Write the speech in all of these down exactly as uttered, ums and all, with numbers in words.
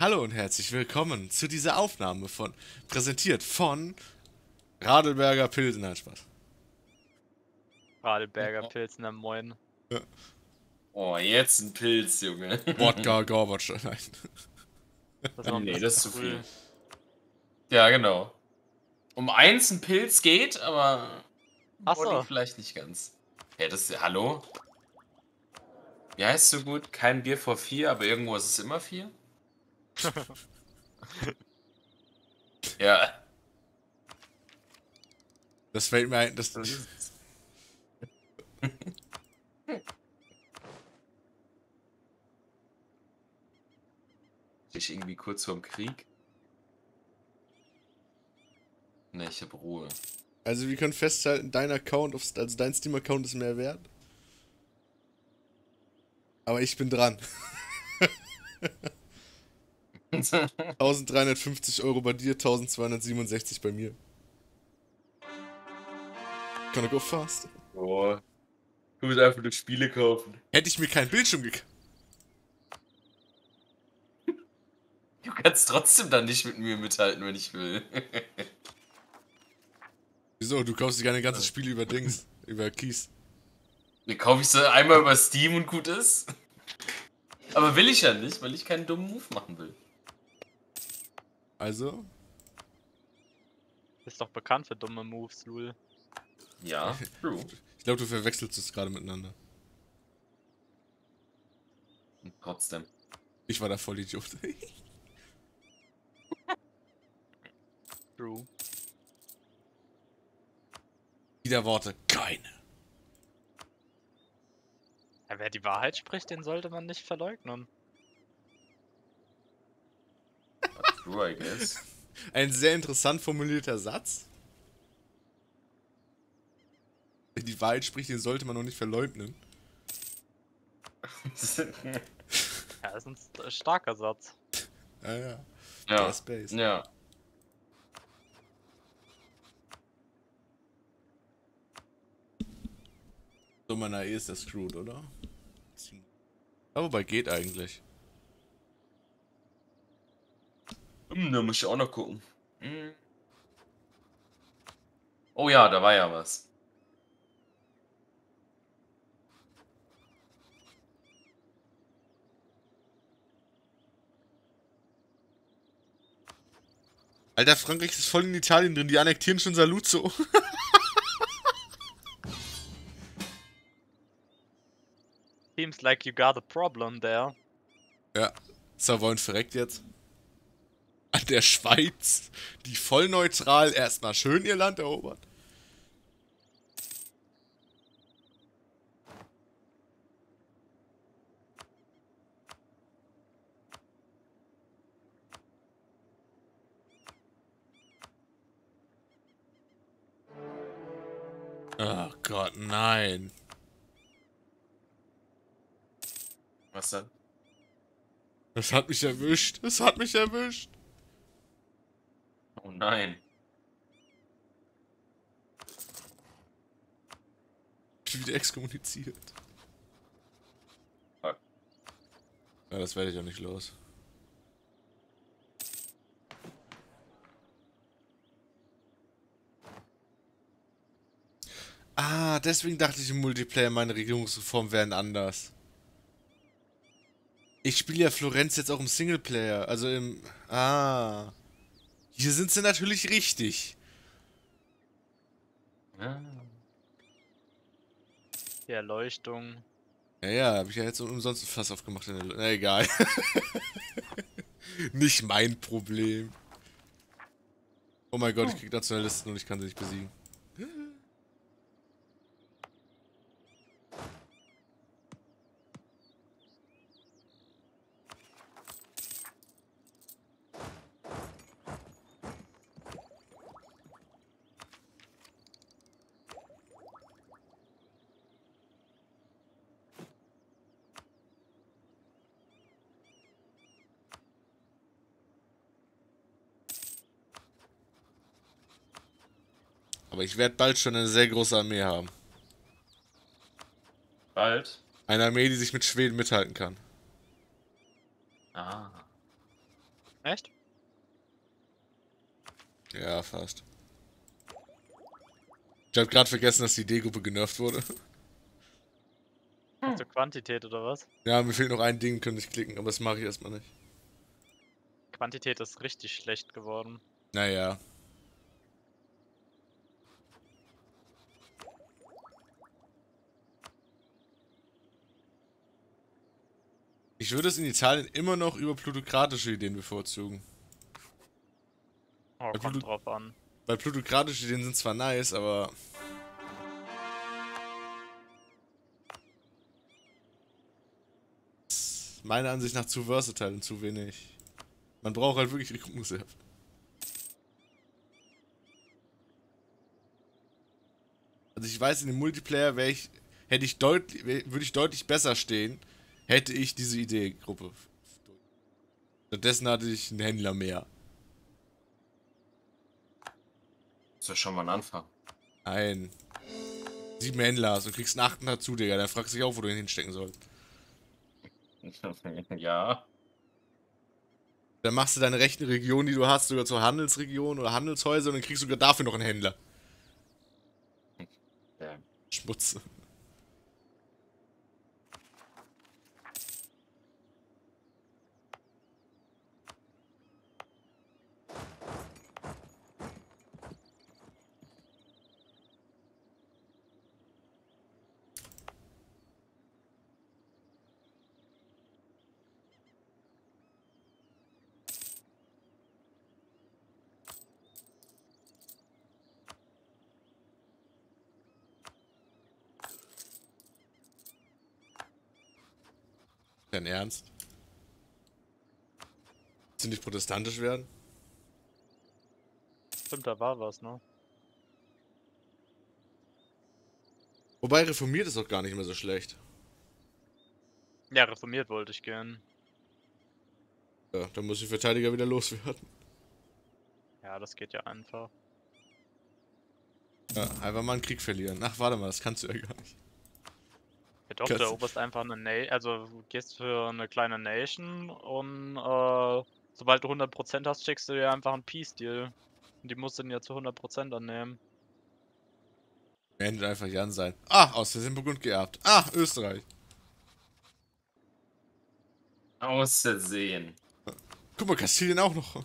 Hallo und herzlich willkommen zu dieser Aufnahme von, präsentiert von Radlberger Pilzen. Nein, Spaß. Radlberger Pilzen am Moin. Ja. Oh, jetzt ein Pilz, Junge. Wodka Gorbatsch, nein. Das nee, das ist zu viel. Ja, genau. Um eins ein Pilz geht, aber Achso. vielleicht nicht ganz. Ja, das ist, hallo? Wie heißt so gut? Kein Bier vor vier, aber irgendwo ist es immer vier? Ja. Das fällt mir ein, dass du... Ich irgendwie kurz vorm Krieg? Ne, ich hab Ruhe. Also wir können festhalten, dein Account, auf, also dein Steam-Account ist mehr wert. Aber ich bin dran. eintausenddreihundertfünfzig Euro bei dir, eintausendzweihundertsiebenundsechzig bei mir. Kann ich go fast? Boah. Du musst einfach nur Spiele kaufen. Hätte ich mir keinen Bildschirm gekauft. Du kannst trotzdem dann nicht mit mir mithalten, wenn ich will. Wieso? Du kaufst dir gerne ganze Spiele über Dings, über Keys. Dann kaufe ich sie einmal über Steam und gut ist. Aber will ich ja nicht, weil ich keinen dummen Move machen will. Also? Ist doch bekannt für dumme Moves, Lul. Ja, true. Ich glaube, du verwechselst es gerade miteinander. Und trotzdem. Ich war da voll Idiot. True. Wieder Worte, keine. Ja, wer die Wahrheit spricht, den sollte man nicht verleugnen. True, I guess. Ein sehr interessant formulierter Satz. Wer die Wahrheit spricht, den sollte man noch nicht verleugnen. Ja, das ist ein starker Satz. Ja, ja. Ja. Space. Ja. So, meiner E ist der Screwed, oder? Aber wobei geht eigentlich. Hm, da muss ich auch noch gucken. Hm. Oh ja, da war ja was. Alter, Frankreich ist voll in Italien drin, die annektieren schon Saluzzo. Seems like you got a problem there. Ja, Savoyen verreckt jetzt. An der Schweiz, die voll neutral erstmal schön ihr Land erobert. Oh Gott, nein. Was denn? Das hat mich erwischt. Das hat mich erwischt. Oh nein. Ich bin wieder exkommuniziert. Fuck. Ja, das werde ich auch nicht los. Ah, deswegen dachte ich im Multiplayer, meine Regierungsreformen wären anders. Ich spiele ja Florenz jetzt auch im Singleplayer, also im... Ah... Hier sind sie natürlich richtig. Ja. Die Erleuchtung. Ja, ja, hab ich ja jetzt umsonst ein Fass aufgemacht. In der Na, egal. Nicht mein Problem. Oh mein Gott, ich krieg Nationalisten und ich kann sie nicht besiegen. Aber ich werde bald schon eine sehr große Armee haben. Bald? Eine Armee, die sich mit Schweden mithalten kann. Ah. Echt? Ja, fast. Ich hab gerade vergessen, dass die D-Gruppe genervt wurde. Hast du Quantität oder was? Ja, mir fehlt noch ein Ding, könnte ich klicken, aber das mache ich erstmal nicht. Quantität ist richtig schlecht geworden. Naja. Ich würde es in Italien immer noch über plutokratische Ideen bevorzugen. Oh, kommt drauf an. Weil plutokratische Ideen sind zwar nice, aber... meiner Ansicht nach zu versatile und zu wenig. Man braucht halt wirklich die Gruppenreserve. Also ich weiß, in dem Multiplayer wäre ich, hätte ich deutlich, würde ich deutlich besser stehen, hätte ich diese Idee-Gruppe. Stattdessen hatte ich einen Händler mehr. Das ist ja schon mal ein Anfang. Nein. Sieben Händler hast und kriegst einen achten dazu, Digga. Dann fragst du dich auch, wo du ihn hinstecken sollst. Ja. Dann machst du deine rechten Region, die du hast, sogar zur Handelsregion oder Handelshäuser und dann kriegst du sogar dafür noch einen Händler. Ja. Schmutze. Dein Ernst? Willst du nicht protestantisch werden? Stimmt, da war was, ne? Wobei, reformiert ist doch gar nicht mehr so schlecht. Ja, reformiert wollte ich gern. Ja, dann muss ich Verteidiger wieder loswerden. Ja, das geht ja einfach. Ja, einfach mal einen Krieg verlieren. Ach, warte mal, das kannst du ja gar nicht. Ja doch, du eroberst einfach eine Nation, also du gehst für eine kleine Nation und äh, sobald du hundert Prozent hast, schickst du dir einfach einen Peace-Deal. Und die musst du dann ja zu hundert Prozent annehmen. Endet einfach Jan sein. Ah, aus Versehen Burgund geerbt. Ah, Österreich. Aus Versehen. Guck mal, Kastilien auch noch.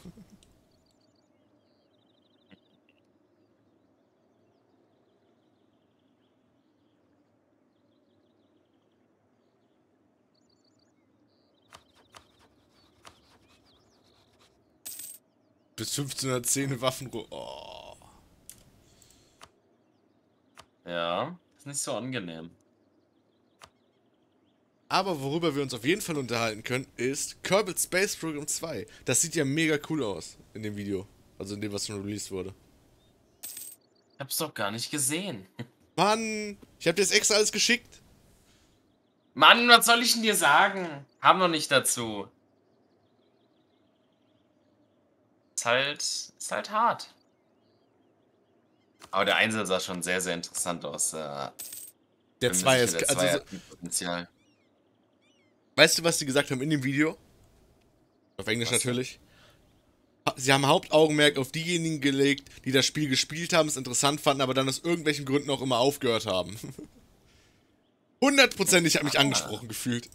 Bis fünfzehnhundertzehn Waffenruhe. Oh. Ja, ist nicht so angenehm. Aber worüber wir uns auf jeden Fall unterhalten können, ist Kerbal Space Program zwei. Das sieht ja mega cool aus in dem Video. Also in dem, was schon released wurde. Ich hab's doch gar nicht gesehen. Mann, ich hab dir das extra alles geschickt. Mann, was soll ich denn dir sagen? Haben wir nicht dazu. Halt, ist halt hart. Aber der Einser sah schon sehr, sehr interessant aus. Äh, der zwei ist der also so Potenzial. Weißt du, was die gesagt haben in dem Video? Auf Englisch was natürlich. Du? Sie haben Hauptaugenmerk auf diejenigen gelegt, die das Spiel gespielt haben, es interessant fanden, aber dann aus irgendwelchen Gründen auch immer aufgehört haben. Hundertprozentig habe ich mich angesprochen gefühlt.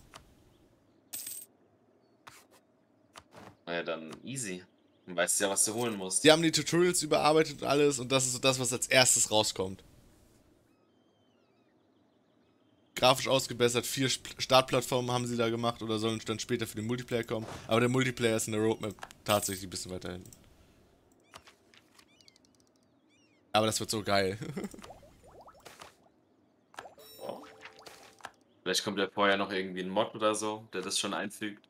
Na ja, dann easy. Du weißt ja, was du holen musst. Die haben die Tutorials überarbeitet und alles und das ist so das, was als erstes rauskommt. Grafisch ausgebessert, vier Startplattformen haben sie da gemacht oder sollen dann später für den Multiplayer kommen. Aber der Multiplayer ist in der Roadmap tatsächlich ein bisschen weiter hinten. Aber das wird so geil. Vielleicht kommt ja vorher noch irgendwie ein Mod oder so, der das schon einfügt.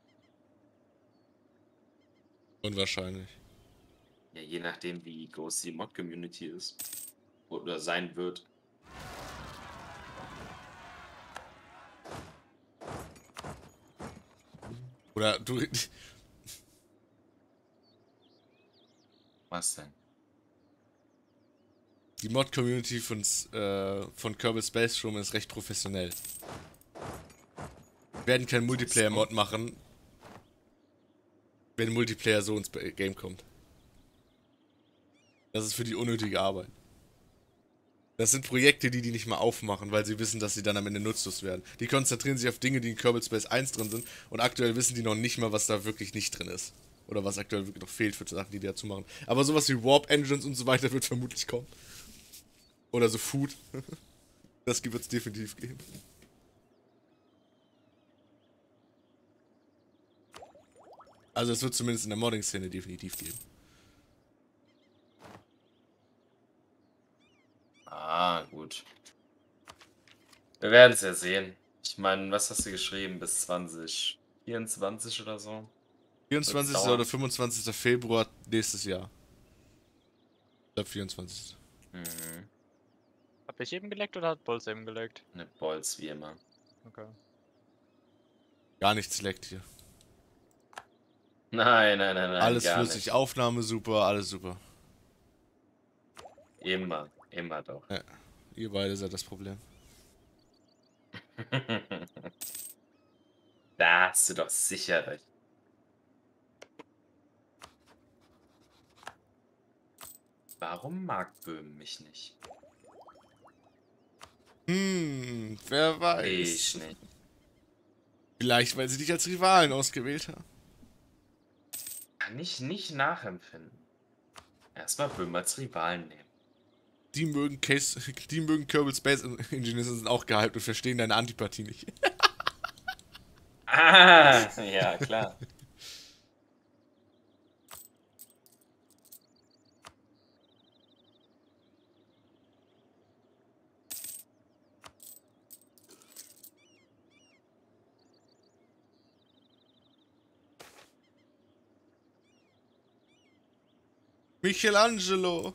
Unwahrscheinlich. Ja, je nachdem, wie groß die Mod-Community ist. Oder sein wird. Oder du... Was denn? Die Mod-Community von, äh, von Kerbal Space Program ist recht professionell. Wir werden keinen Multiplayer-Mod machen. Wenn Multiplayer so ins Game kommt. Das ist für die unnötige Arbeit. Das sind Projekte, die die nicht mal aufmachen, weil sie wissen, dass sie dann am Ende nutzlos werden. Die konzentrieren sich auf Dinge, die in Kerbal Space eins drin sind, und aktuell wissen die noch nicht mal, was da wirklich nicht drin ist. Oder was aktuell wirklich noch fehlt für Sachen, die die dazu machen. Aber sowas wie Warp Engines und so weiter wird vermutlich kommen. Oder so Food. Das wird es definitiv geben. Also es wird zumindest in der Modding-Szene definitiv geben. Ah, gut. Wir werden es ja sehen. Ich meine, was hast du geschrieben? Bis zwanzig vierundzwanzig oder so? vierundzwanzigsten oder fünfundzwanzigsten Februar nächstes Jahr. Ich glaube vierundzwanzigsten Mhm. Hab ich eben geleckt oder hat Bolz eben geleckt? Ne, Bolz wie immer. Okay. Gar nichts leckt hier. Nein, nein, nein, nein. Alles gar flüssig, nicht. Aufnahme super, alles super. Immer, immer doch. Ja, ihr beide seid das Problem. Da hast du doch sicher recht. Warum mag Böhmen mich nicht? Hm, wer weiß. Ich nicht. Vielleicht, weil sie dich als Rivalen ausgewählt haben. Kann ich nicht nachempfinden. Erstmal Böhmen als Rivalen nehmen. Die mögen, Case, die mögen Kerbal Space Engineers sind auch gehypt und verstehen deine Antipathie nicht. Ah, ja, klar. Michelangelo,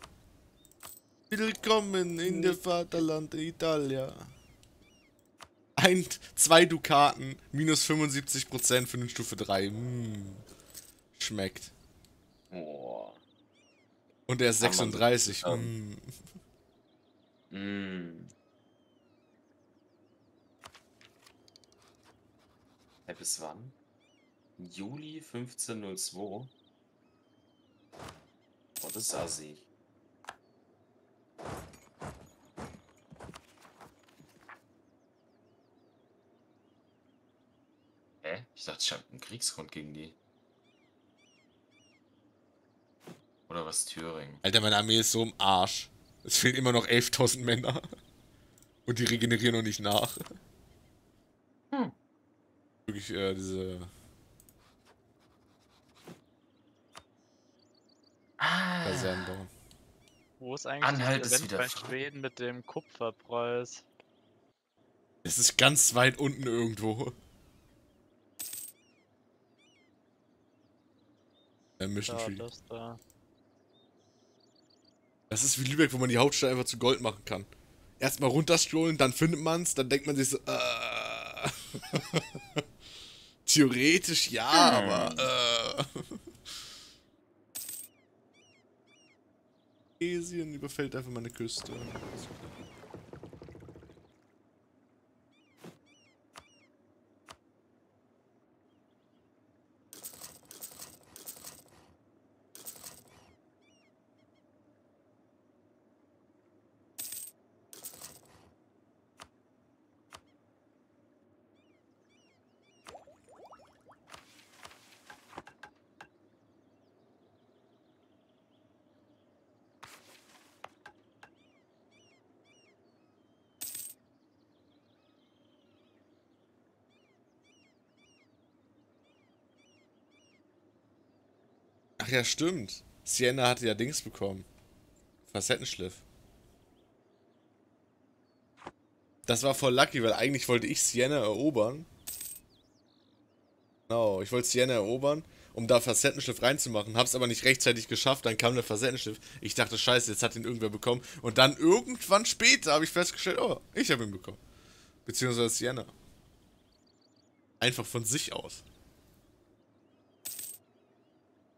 willkommen in der Vaterland Italia. Ein, zwei Dukaten, minus fünfundsiebzig Prozent für den Stufe drei. Mmh. Schmeckt. Oh. Und er ist sechsunddreißig. Mmh. Mm. Hey, bis wann? Juli fünfzehn null zwei. Oh, das ist assi. Hä? Ich dachte, ich habe einen Kriegsgrund gegen die. Oder was, Thüringen? Alter, meine Armee ist so im Arsch. Es fehlen immer noch elftausend Männer. Und die regenerieren noch nicht nach. Hm. Wirklich, äh, diese... Ah. Wo ist eigentlich Anhalt das Event bei Schweden mit dem Kupferpreis? Das ist ganz weit unten irgendwo. Ja, Mission Tree. Das, da. Das ist wie Lübeck, wo man die Hauptstadt einfach zu Gold machen kann. Erstmal runterscrollen, dann findet man's, dann denkt man sich so, äh. Theoretisch ja, hm. aber äh. Tunesien überfällt einfach meine Küste. Ach ja, stimmt. Siena hatte ja Dings bekommen. Facettenschliff. Das war voll lucky, weil eigentlich wollte ich Siena erobern. Genau, no, ich wollte Siena erobern, um da Facettenschliff reinzumachen. Hab's aber nicht rechtzeitig geschafft, dann kam der Facettenschliff. Ich dachte, scheiße, jetzt hat ihn irgendwer bekommen. Und dann irgendwann später habe ich festgestellt, oh, ich habe ihn bekommen. Beziehungsweise Siena. Einfach von sich aus.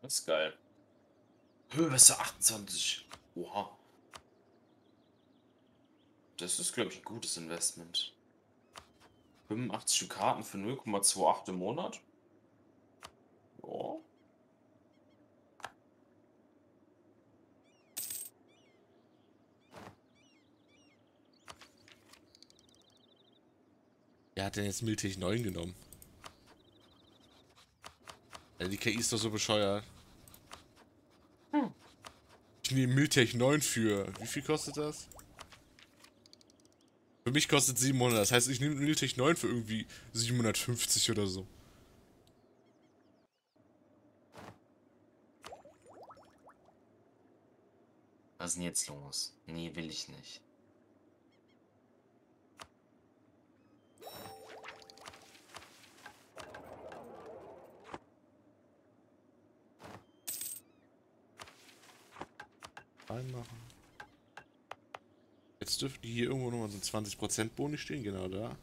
Das ist geil. Höchstens achtundzwanzig. Wow. Das ist, glaube ich, ein gutes Investment. fünfundachtzig Karten für null Komma achtundzwanzig im Monat. Ja. Wer hat denn jetzt Miltech neun genommen? Also die K I ist doch so bescheuert. Hm. Ich nehme Miltech neun für... Wie viel kostet das? Für mich kostet siebenhundert. Das heißt, ich nehme Miltech neun für irgendwie siebenhundertfünfzig oder so. Was ist denn jetzt los? Nee, will ich nicht. Reinmachen. Jetzt dürften hier irgendwo nochmal so zwanzig Prozent Boni stehen, genau da.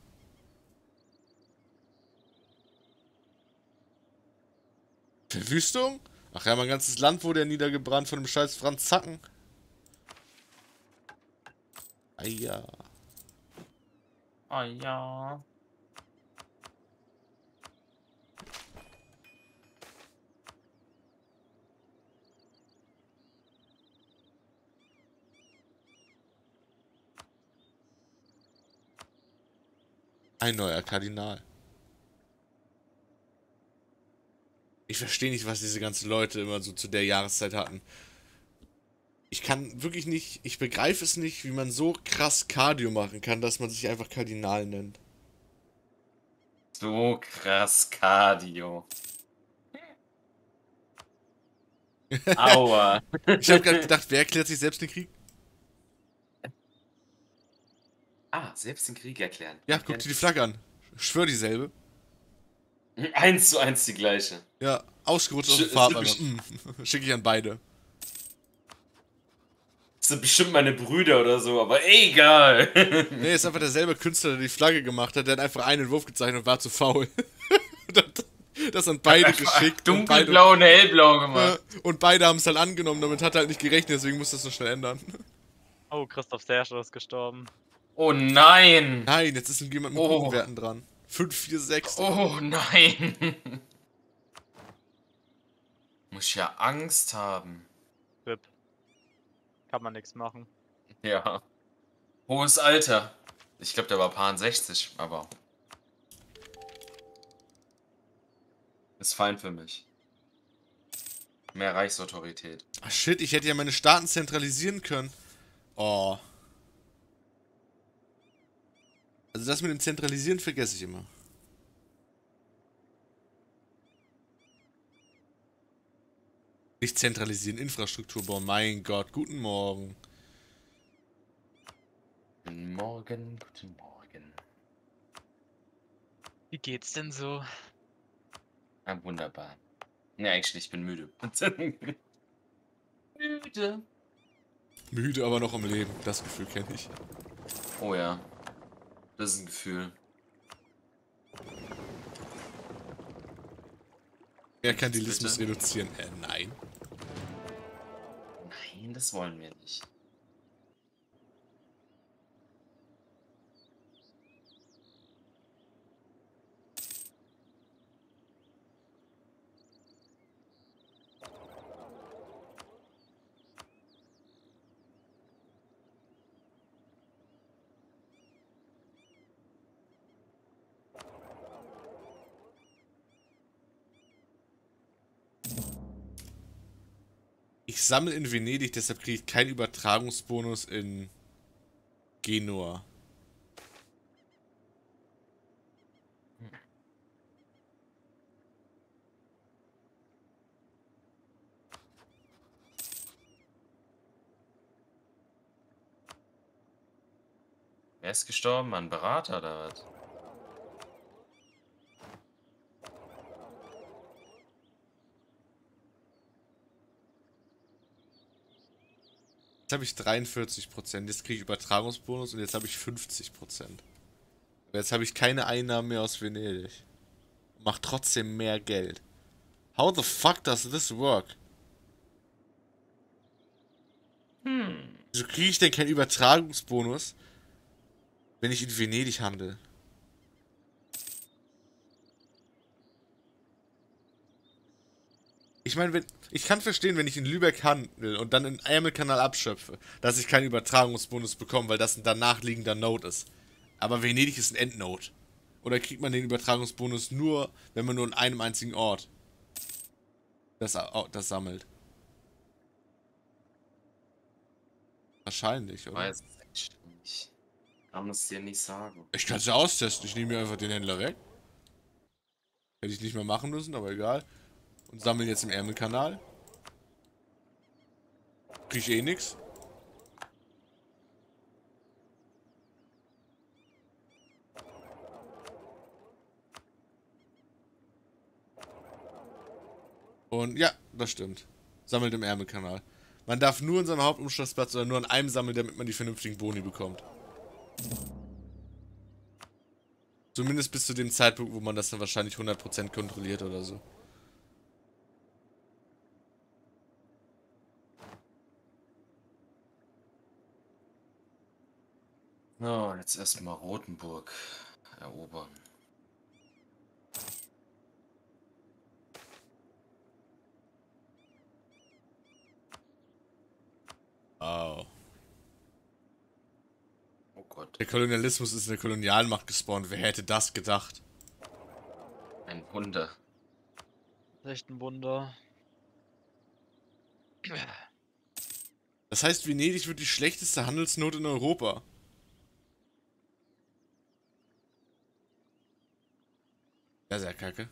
Verwüstung? Ach ja, mein ganzes Land wurde ja niedergebrannt von dem scheiß Franz Zacken. Ah ja. Ah ja. Ein neuer Kardinal. Ich verstehe nicht, was diese ganzen Leute immer so zu der Jahreszeit hatten. Ich kann wirklich nicht, ich begreife es nicht, wie man so krass Cardio machen kann, dass man sich einfach Kardinal nennt. So krass Cardio. Aua. Ich habe gerade gedacht, wer erklärt sich selbst den Krieg? Ah, selbst den Krieg erklären. Ja, guck dir die Flagge an. Schwör dieselbe. Eins zu eins die gleiche. Ja, ausgerutscht aus dem Fahrplan. Schicke ich an beide. Das sind bestimmt meine Brüder oder so, aber egal. Nee, ist einfach derselbe Künstler, der die Flagge gemacht hat. Der hat einfach einen Entwurf gezeichnet und war zu faul. Das an beide hat geschickt. Dunkelblau und, beide, und hellblau gemacht. Und beide haben es halt angenommen. Damit hat er halt nicht gerechnet, deswegen muss das noch schnell ändern. Oh, Christoph Serge ist gestorben. Oh nein! Nein, jetzt ist jemand mit Bogenwerten dran. fünf, vier, sechs. Oh nein! Muss ja Angst haben. Rip. Kann man nichts machen. Ja. Hohes Alter. Ich glaube, der war paar sechzig, aber. Ist fein für mich. Mehr Reichsautorität. Ach shit, ich hätte ja meine Staaten zentralisieren können. Oh. Also das mit dem Zentralisieren vergesse ich immer. Nicht zentralisieren, Infrastruktur bauen. Mein Gott, guten Morgen. Guten Morgen, guten Morgen. Wie geht's denn so? Ah, wunderbar. Ne, eigentlich, ich bin müde. Müde. Müde, aber noch am Leben. Das Gefühl kenne ich. Oh ja. Das ist ein Gefühl. Er kann die Lismus reduzieren. Äh, nein. Nein, das wollen wir nicht. Ich sammle in Venedig, deshalb kriege ich keinen Übertragungsbonus in Genua. Hm. Wer ist gestorben? Ein Berater oder was? Habe ich dreiundvierzig Prozent, jetzt kriege ich Übertragungsbonus und jetzt habe ich fünfzig Prozent. Aber jetzt habe ich keine Einnahmen mehr aus Venedig. Mach trotzdem mehr Geld. How the fuck does this work? Hm. Wieso kriege ich denn keinen Übertragungsbonus, wenn ich in Venedig handle? Ich meine, wenn... Ich kann verstehen, wenn ich in Lübeck handle und dann im Ärmelkanal abschöpfe, dass ich keinen Übertragungsbonus bekomme, weil das ein danach liegender Node ist. Aber Venedig ist ein Endnode. Oder kriegt man den Übertragungsbonus nur, wenn man nur an einem einzigen Ort das, das sammelt? Wahrscheinlich, oder? Weiß ich nicht. Kann es dir nicht sagen. Ich kann es ja austesten. Ich nehme mir einfach den Händler weg. Hätte ich nicht mehr machen müssen, aber egal. Und sammeln jetzt im Ärmelkanal. Krieg ich eh nichts. Und ja, das stimmt. Sammelt im Ärmelkanal. Man darf nur in seinem Hauptumschlagsplatz oder nur an einem sammeln, damit man die vernünftigen Boni bekommt. Zumindest bis zu dem Zeitpunkt, wo man das dann wahrscheinlich hundert Prozent kontrolliert oder so. So, jetzt erstmal Rothenburg erobern. Wow. Oh Gott. Der Kolonialismus ist in der Kolonialmacht gespawnt. Wer hätte das gedacht? Ein Wunder. Echt ein Wunder. Das heißt, Venedig wird die schlechteste Handelsnot in Europa. Ja, sehr kacke.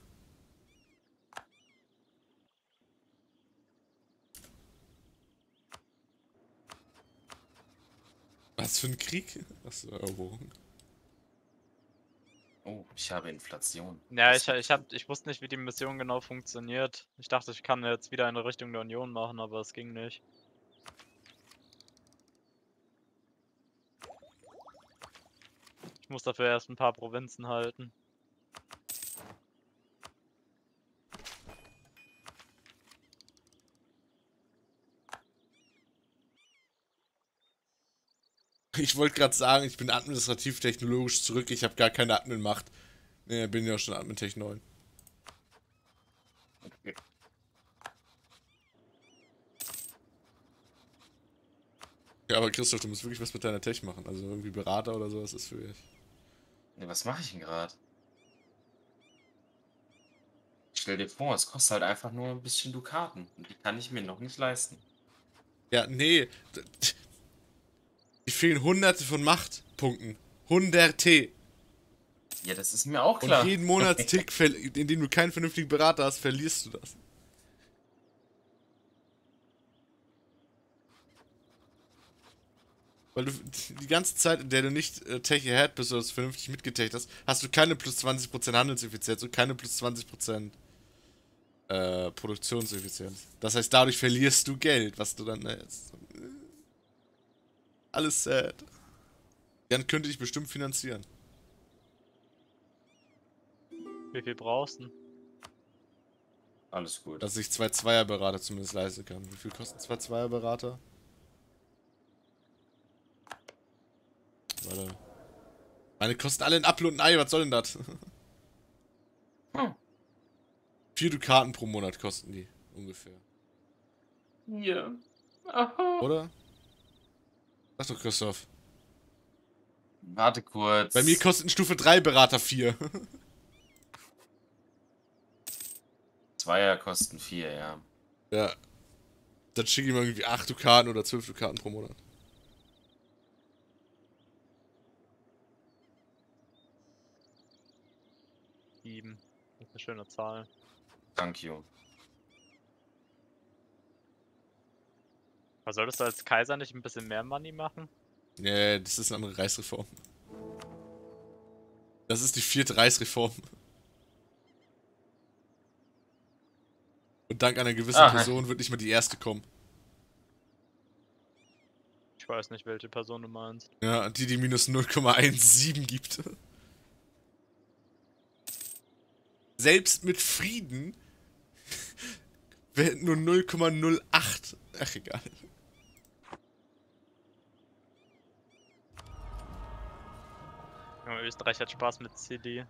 Was für ein Krieg? Achso, Eroberung. Oh, ich habe Inflation. Ja, ich, ich, hab, ich wusste nicht, wie die Mission genau funktioniert. Ich dachte, ich kann jetzt wieder in Richtung der Union machen, aber es ging nicht. Ich muss dafür erst ein paar Provinzen halten. Ich wollte gerade sagen, ich bin administrativ-technologisch zurück, ich habe gar keine Admin-Macht. Ne, bin ja schon Admin-Tech neun. Okay. Ja, aber Christoph, du musst wirklich was mit deiner Tech machen. Also irgendwie Berater oder sowas ist für dich. Ne, was mache ich denn gerade? Stell dir vor, es kostet halt einfach nur ein bisschen Dukaten. Und die kann ich mir noch nicht leisten. Ja, nee. Die fehlen hunderte von Machtpunkten. Hunderte. Ja, das ist mir auch klar. Und jeden Monatstick, in dem du keinen vernünftigen Berater hast, verlierst du das. Weil du die ganze Zeit, in der du nicht äh, tech-ahead bist oder das vernünftig mitgeteckt hast, hast du keine plus zwanzig Prozent Handelseffizienz und keine plus zwanzig Prozent äh, Produktionseffizienz. Das heißt, dadurch verlierst du Geld, was du dann... Äh, jetzt, alles sad. Dann könnte ich bestimmt finanzieren. Wie viel brauchst du? Alles gut. Dass ich zwei Zweierberater zumindest leisten kann. Wie viel kosten zwei Zweierberater? Warte. Meine kosten alle ein Apfel und ein Ei, was soll denn das? Hm. Vier Dukaten pro Monat kosten die, ungefähr. Ja. Aha. Oder? Ach doch, Christoph. Warte kurz. Bei mir kosten Stufe drei Berater vier. Zweier kosten vier, ja. Ja. Dann schicke ich mal irgendwie acht Dukaten oder zwölf Dukaten pro Monat. sieben. Das ist eine schöne Zahl. Thank you. Aber solltest du als Kaiser nicht ein bisschen mehr Money machen? Nee, yeah, das ist eine andere Reichsreform. Das ist die vierte Reichsreform. Und dank einer gewissen Aha. Person wird nicht mehr die erste kommen. Ich weiß nicht, welche Person du meinst. Ja, die, die minus null Komma eins sieben gibt. Selbst mit Frieden werden nur null Komma null acht. Ach, egal. Österreich hat Spaß mit C D.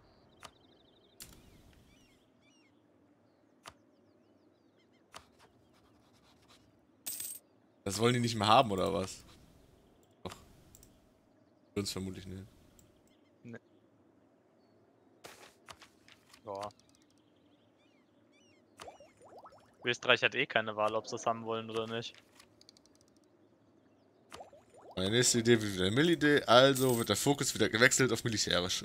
Das wollen die nicht mehr haben, oder was? Doch. Uns vermutlich nicht. Nee. Österreich hat eh keine Wahl, ob sie es haben wollen oder nicht. Meine nächste Idee wird wieder eine Mill-Idee, also wird der Fokus wieder gewechselt auf militärisch.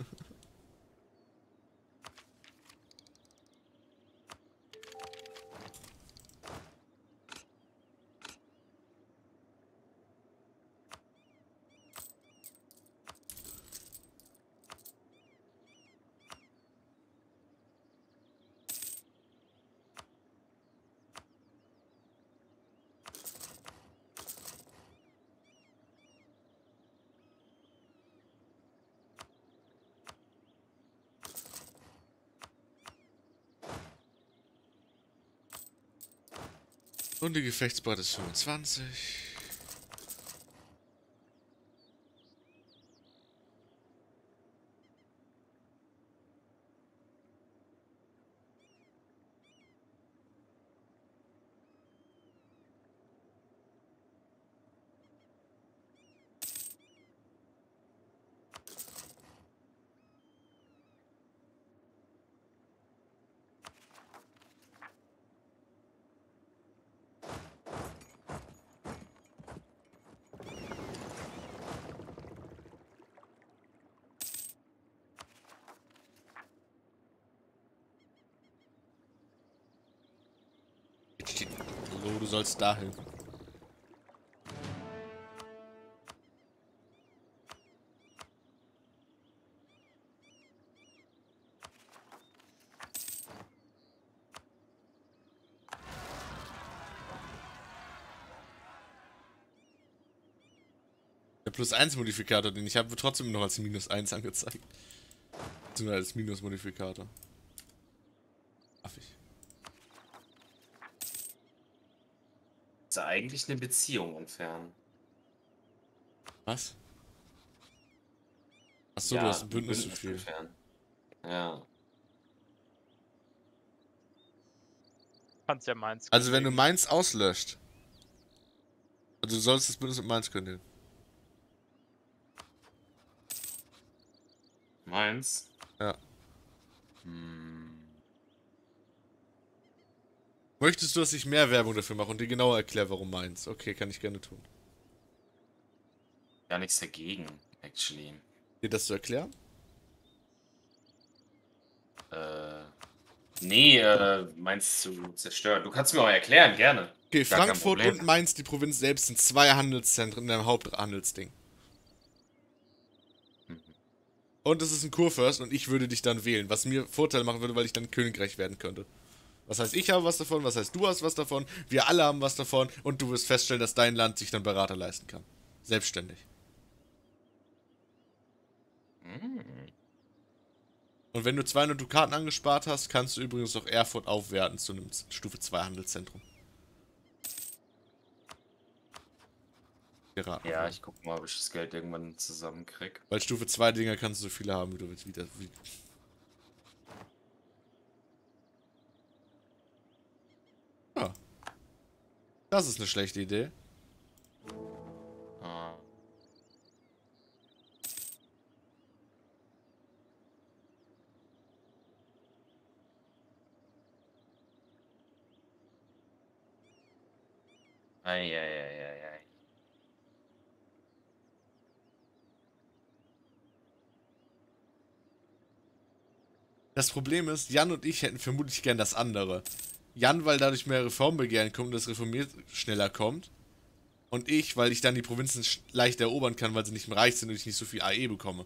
Und die Gefechtsbreite ist fünfundzwanzig. Hallo, du sollst dahin. Der Plus eins Modifikator, den ich habe, wird trotzdem noch als Minus eins angezeigt. Beziehungsweise als Minus-Modifikator. Eigentlich eine Beziehung entfernen. Was? Achso, ja, du hast ein Bündnis zu viel. Entfernen. Ja. Kannst ja Mainz. Also, wenn du Mainz auslöscht. Also, du sollst das Bündnis mit Mainz kündigen. Mainz? Ja. Hm. Möchtest du, dass ich mehr Werbung dafür mache und dir genauer erkläre, warum Mainz? Okay, kann ich gerne tun. Gar nichts dagegen, actually. Dir das zu erklären? Äh. Nee, äh, Mainz zu zerstören. Du kannst mir auch erklären, gerne. Okay, gar Frankfurt und Mainz, die Provinz selbst, sind zwei Handelszentren in deinem Haupthandelsding. Mhm. Und es ist ein Kurfürst und ich würde dich dann wählen, was mir Vorteile machen würde, weil ich dann Königreich werden könnte. Was heißt, ich habe was davon, was heißt, du hast was davon, wir alle haben was davon und du wirst feststellen, dass dein Land sich dann Berater leisten kann. Selbstständig. Mm. Und wenn du zweihundert Dukaten angespart hast, kannst du übrigens auch Erfurt aufwerten zu einem Stufe zwei Handelszentrum. Geraten. Ja, ich guck mal, ob ich das Geld irgendwann zusammenkrieg. Weil Stufe zwei Dinger kannst du so viele haben, wie du willst. Wieder, wie Ah. Das ist eine schlechte Idee. Ah. Ei, ei, ei, ei, ei. Das Problem ist, Jan und ich hätten vermutlich gern das andere. Jan, weil dadurch mehr Reformbegehren kommt und das Reformiert schneller kommt. Und ich, weil ich dann die Provinzen leicht erobern kann, weil sie nicht mehr reich sind und ich nicht so viel A E bekomme.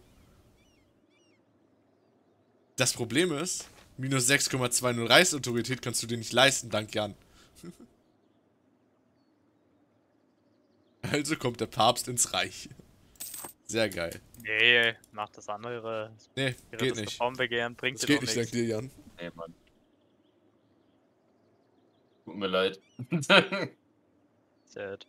Das Problem ist, minus sechs Komma zwei null Reichsautorität kannst du dir nicht leisten, dank Jan. Also kommt der Papst ins Reich. Sehr geil. Nee, mach das andere. Nee, geht nicht. Reformbegehren bringt dir doch nichts. Das geht nicht, dank dir, Jan. Nee, Mann. Tut mir leid. Sad.